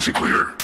Frequency clear.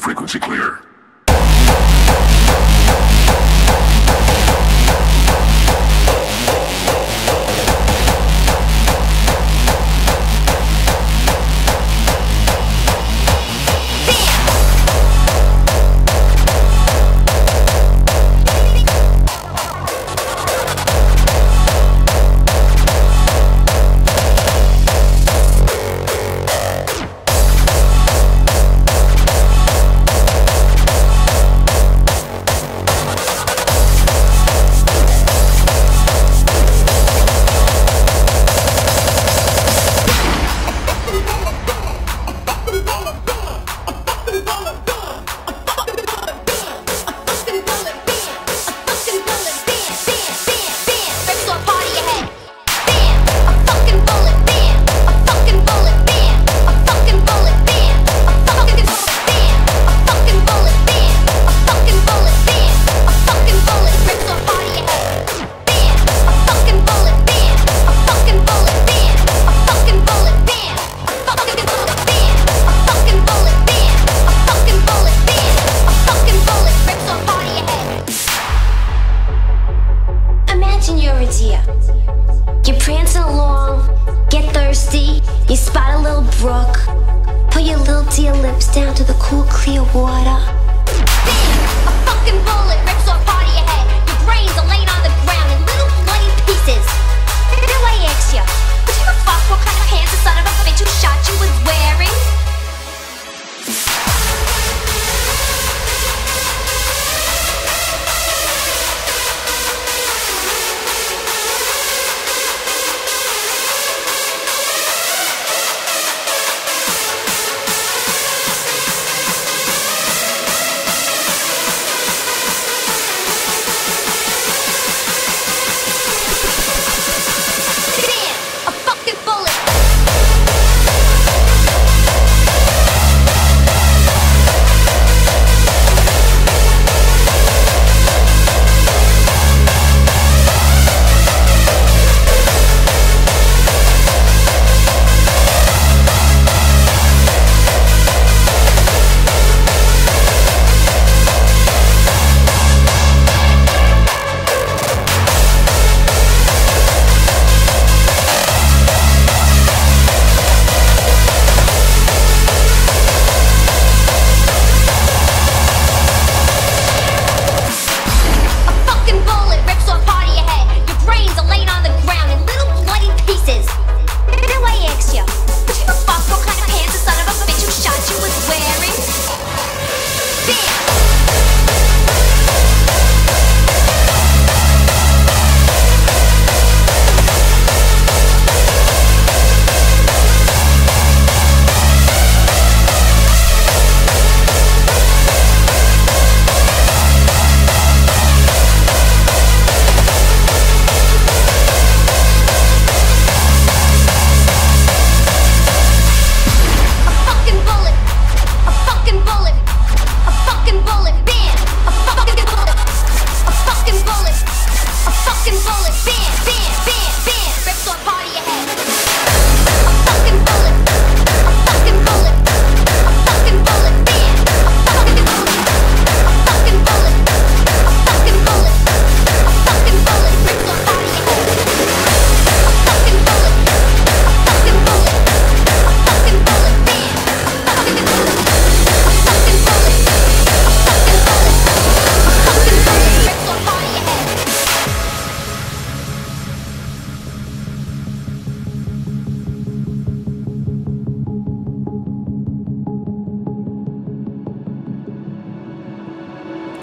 Frequency clear. You're prancing along, get thirsty, you spot a little brook, put your little dear lips down to the cool, clear water. Bam! A fucking bullet rips off part of your head. Your brains are laying on the ground in little bloody pieces. Now I ask you, would you give a fuck what kind of pants the son of a bitch who shot you was wearing? Bullet.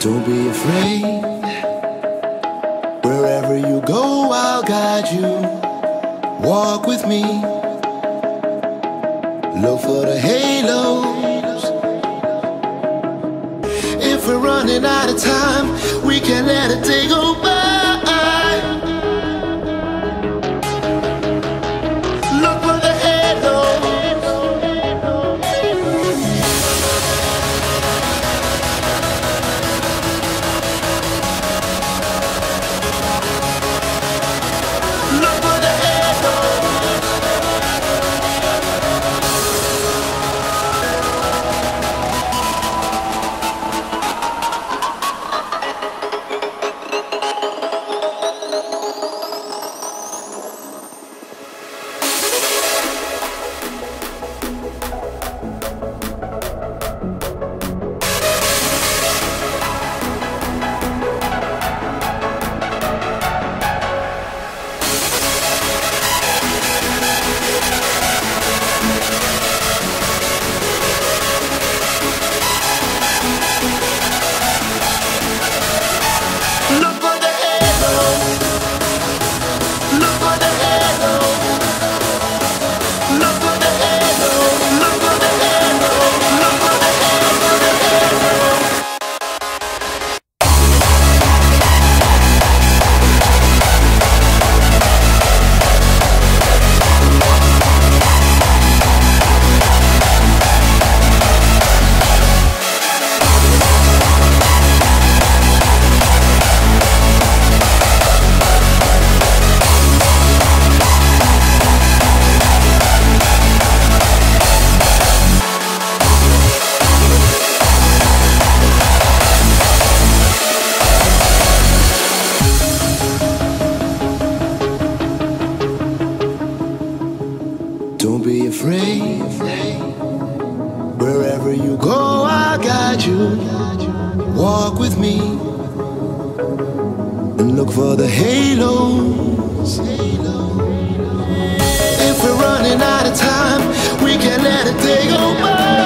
Don't be afraid. Wherever you go, I'll guide you. Walk with me. Look for the halos. If we're running out of time, we can let a day go by. Look for the halos. Don't be afraid. Wherever you go, I'll guide you. Walk with me and look for the halos. If we're running out of time, we can let a day go by.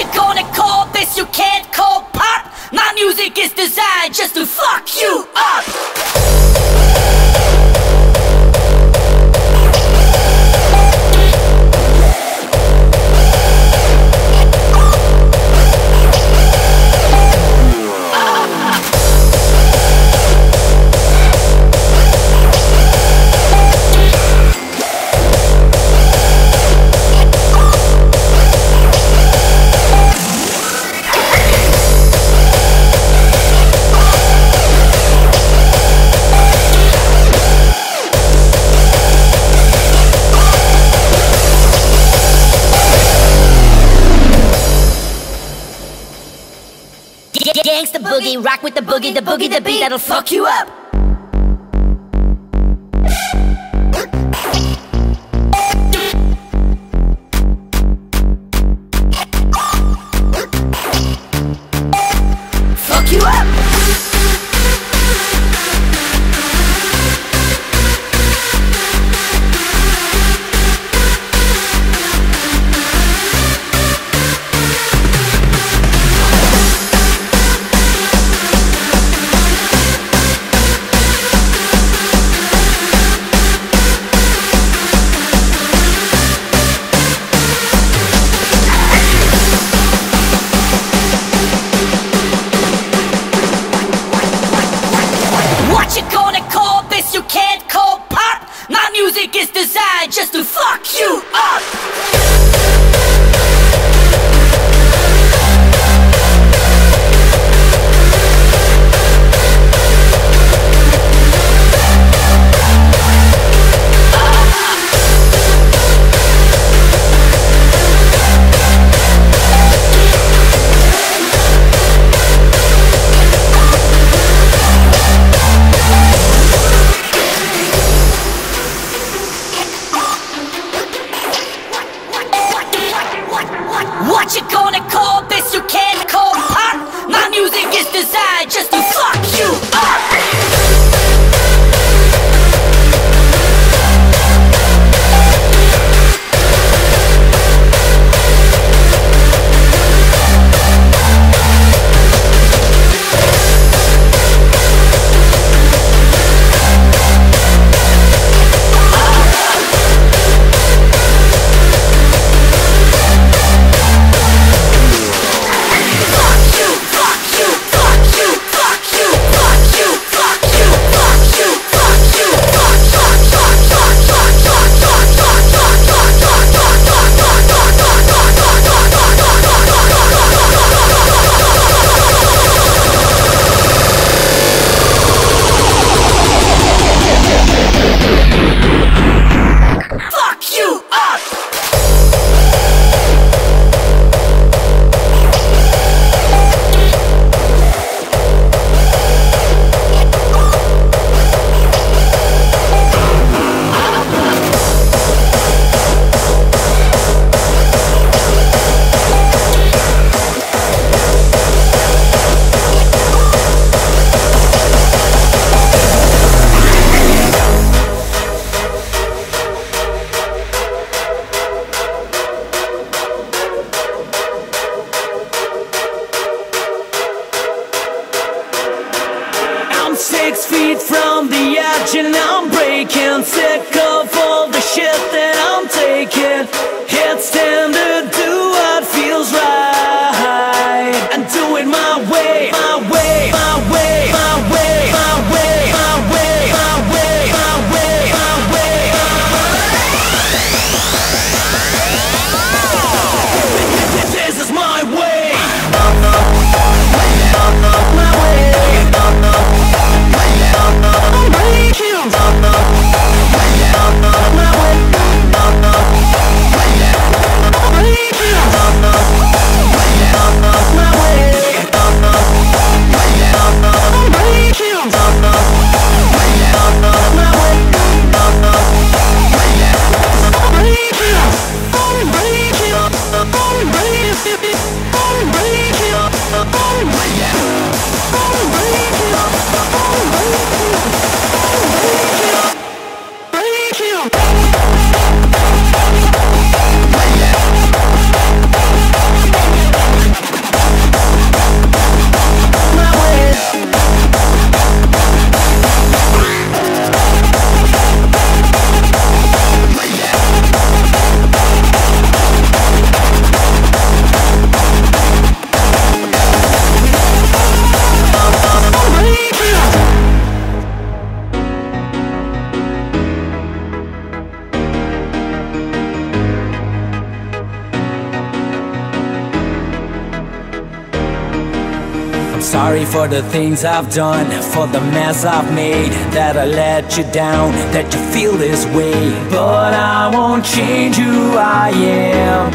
What you gonna call this? You can't call pop. My music is designed just to fuck you up. Gangsta boogie, rock with the boogie, the beat that'll fuck you up. Fuck you up. It's designed just to fuck you up! What you gonna call this? You can't call pop. My music is designed just to fuck you up. From the edge and I'm breaking, sick of all the shit that I'm taking. Head standard, do what feels right and do it my way, my way, my way, my way, my way, my way, my way, my way, my way, my way. This is my way. Sorry for the things I've done, for the mess I've made, that I let you down, that you feel this way. But I won't change who I am.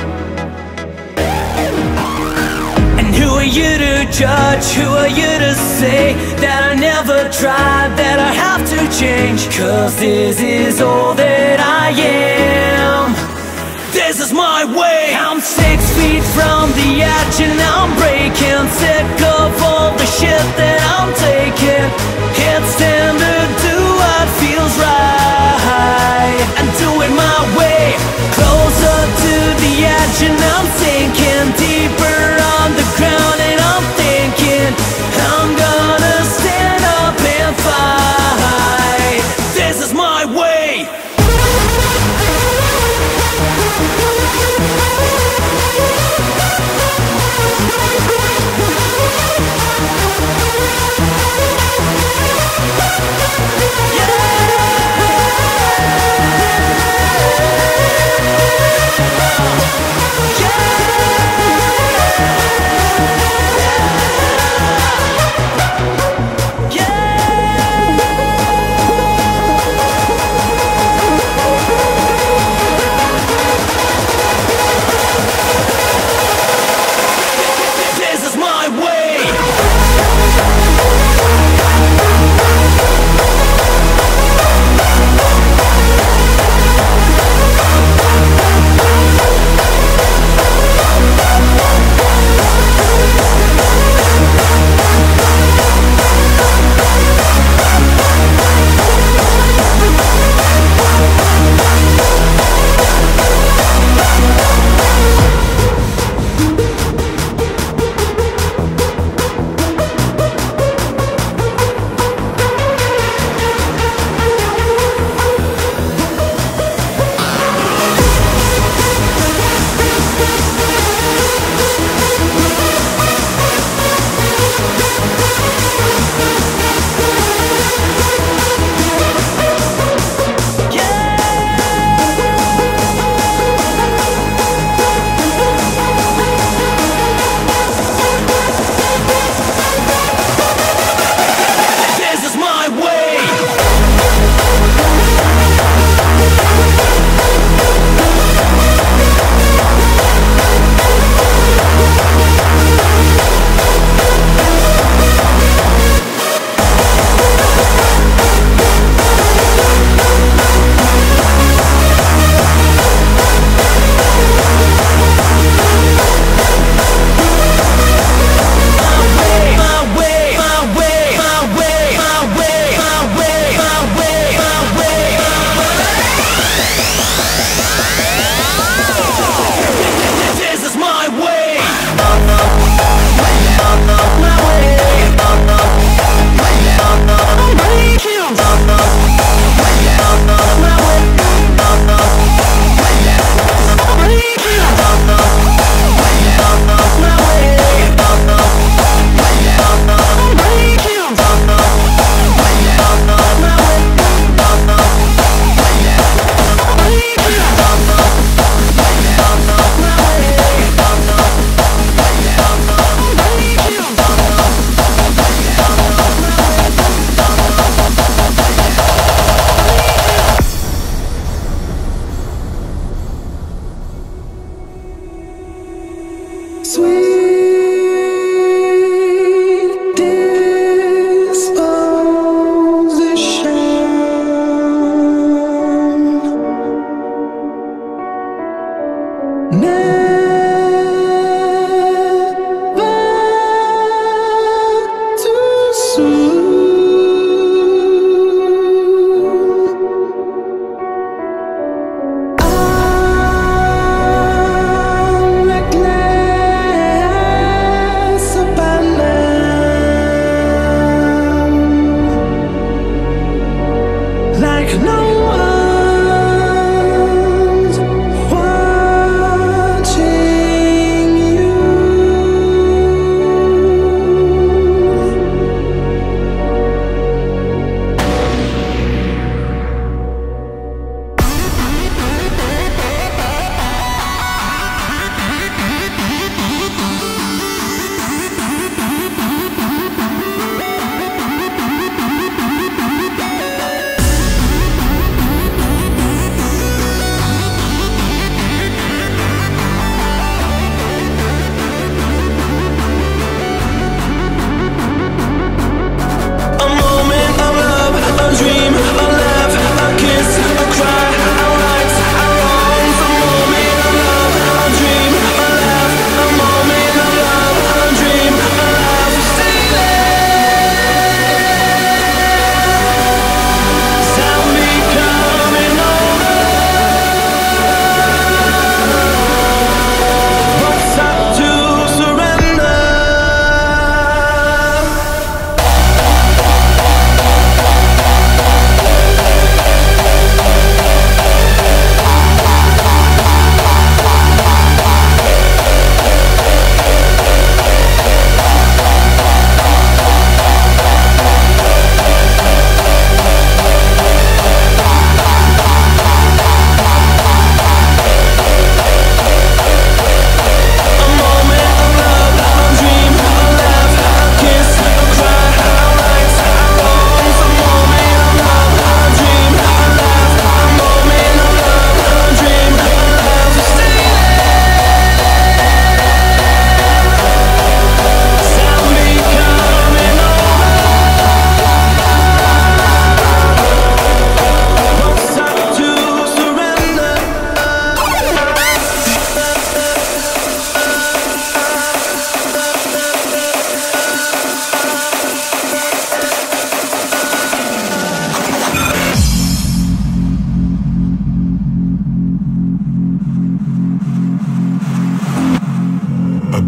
And who are you to judge? Who are you to say that I never tried, that I have to change? 'Cause this is all that I am. This is my way. I'm 6 feet from the edge and I'm breaking, sick of all the shit that I'm taking. It's time to do what feels right and do it my way. Closer to the edge and I'm sinking deeper on the ground, and I'm thinking I'm gonna stand up and fight. This is my way.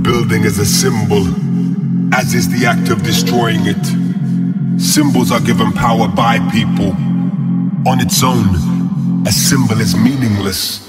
building is a symbol, as is the act of destroying it. Symbols are given power by people. On its own, a symbol is meaningless.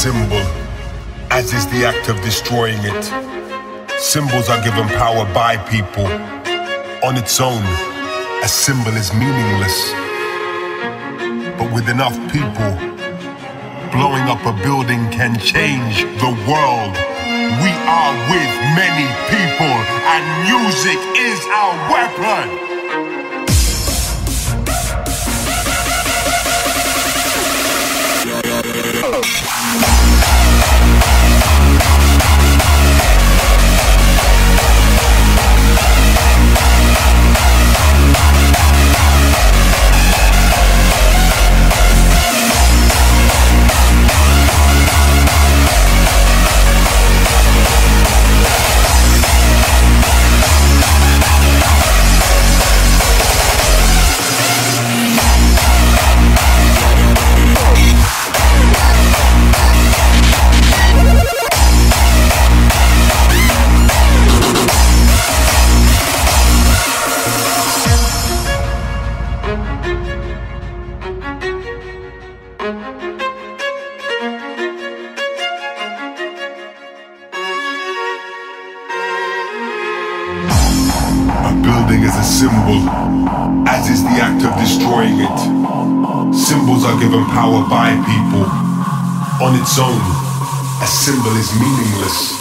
Symbol, as is the act of destroying it. Symbols are given power by people. On its own, a symbol is meaningless. But with enough people, blowing up a building can change the world. We are with many people, and music is our weapon. Symbol, as is the act of destroying it. Symbols are given power by people. On its own, a symbol is meaningless.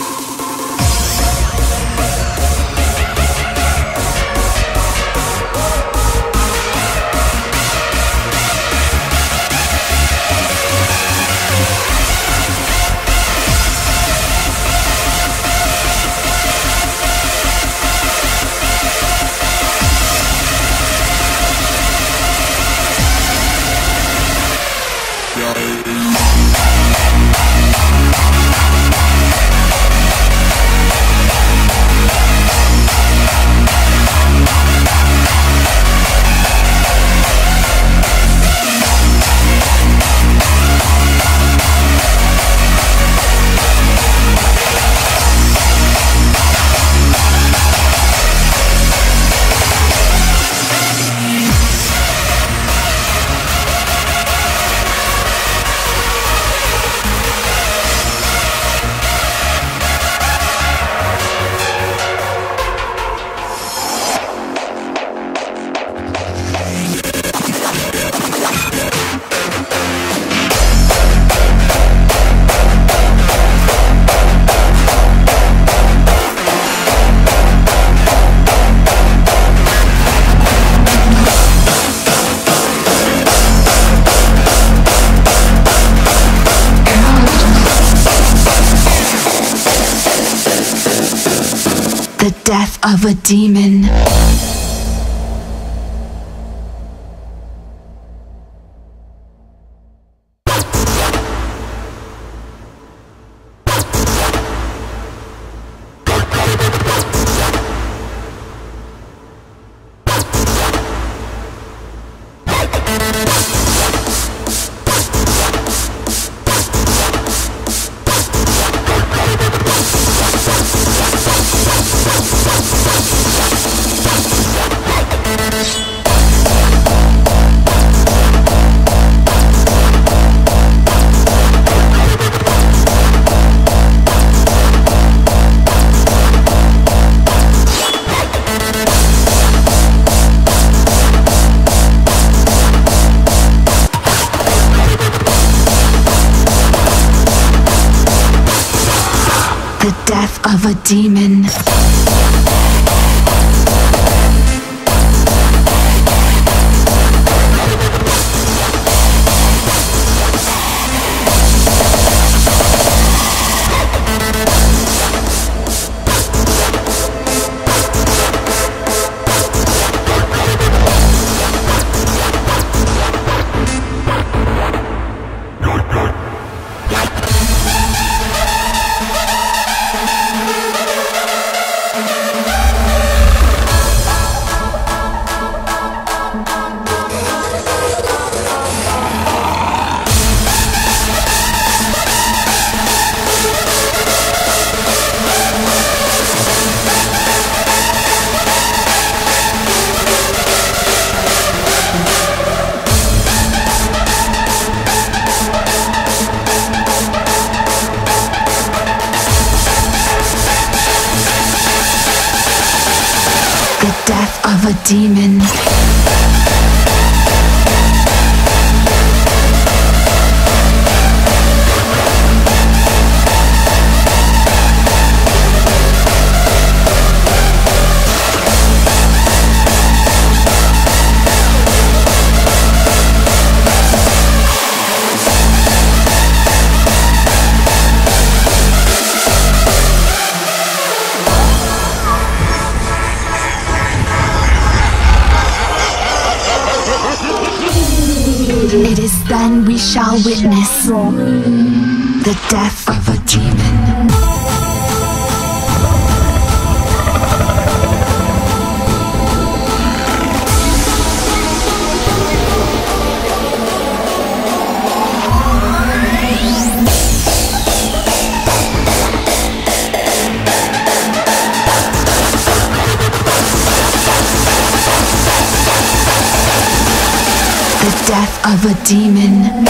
The death of a demon. demon. Death of a demon. It is then we shall witness the death of a demon. The death of a demon.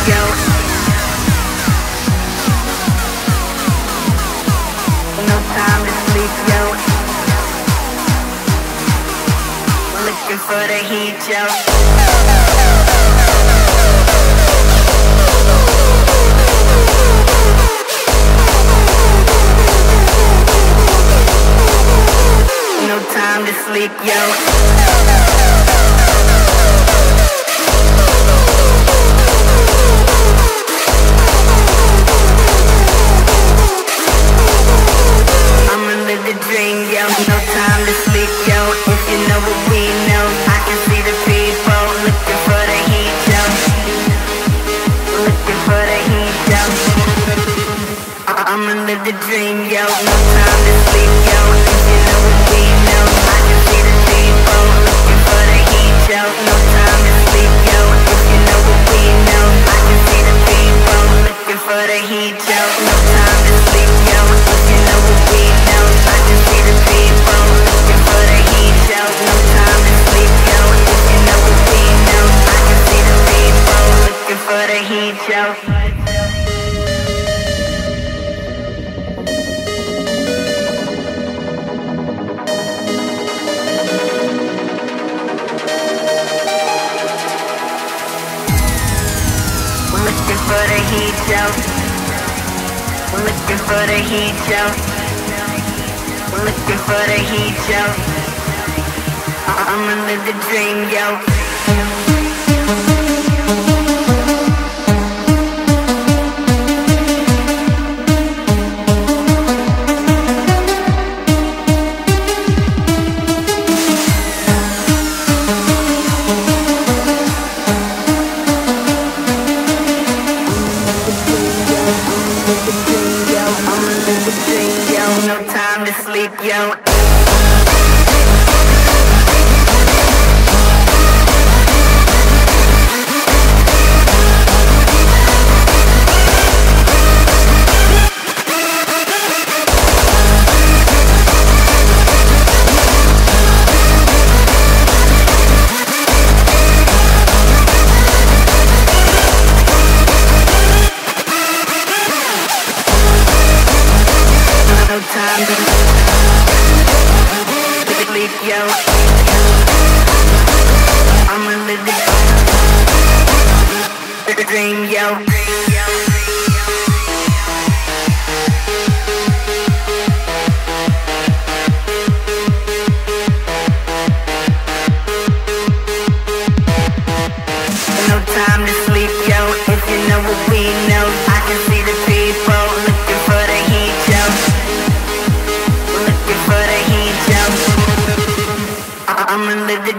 No time to sleep, yo. Looking for the heat, yo. No time to sleep, yo. I'ma live the dream, yo. No time to sleep, yo. If you know what we know, I can see the people looking for the heat, yo. Looking for the heat, yo. I'ma live the dream, yo. No time to sleep, yo. If you know what we know, I can see the people looking for the heat, yo. No time to sleep, yo. If you know what we know, I can see the people looking for the heat, yo. No time to sleep, yo. If you know what we know, I can see the people looking for the heat, yo. No time to sleep, yo. If you know what we know, I can see the people looking for the heat, yo. Looking for the heat, yo. Looking for the heat, yo. I'ma live the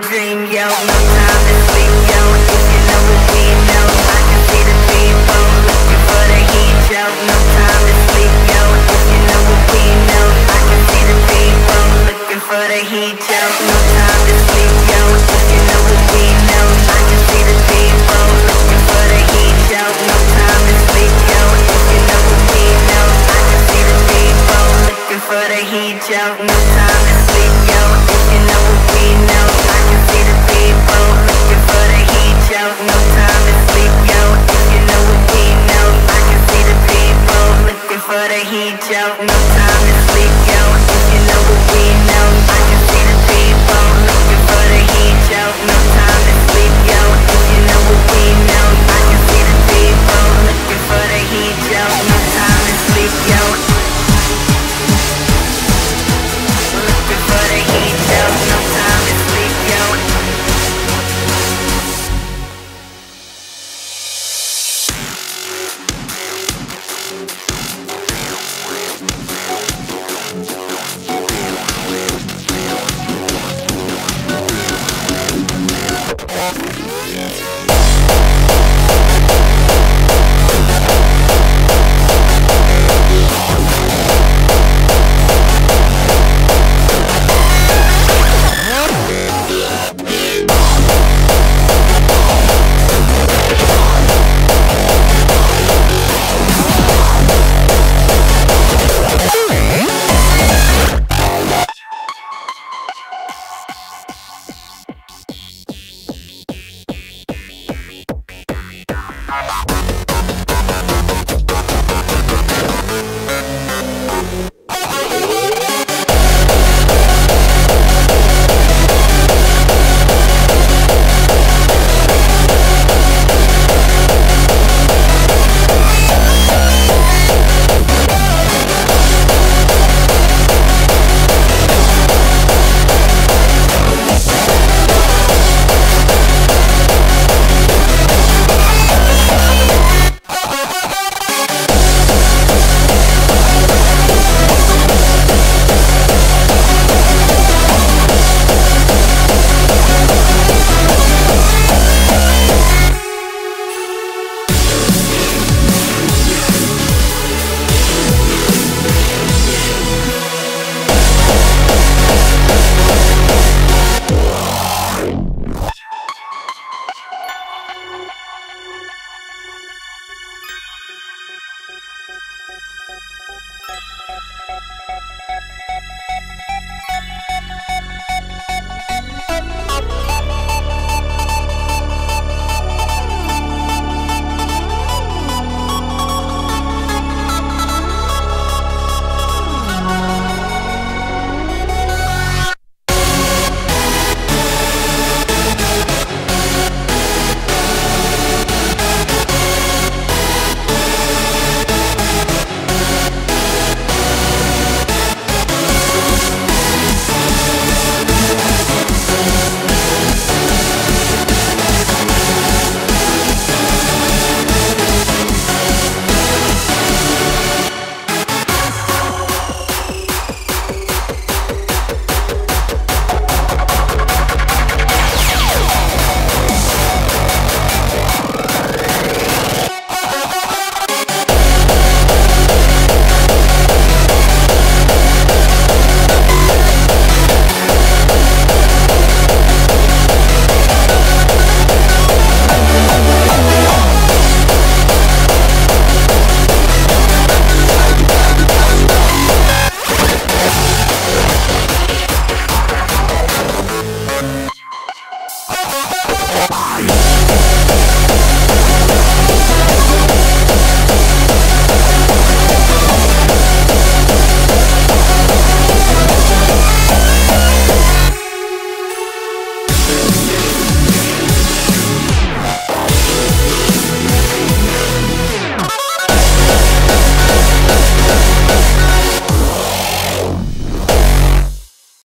dream, yo. No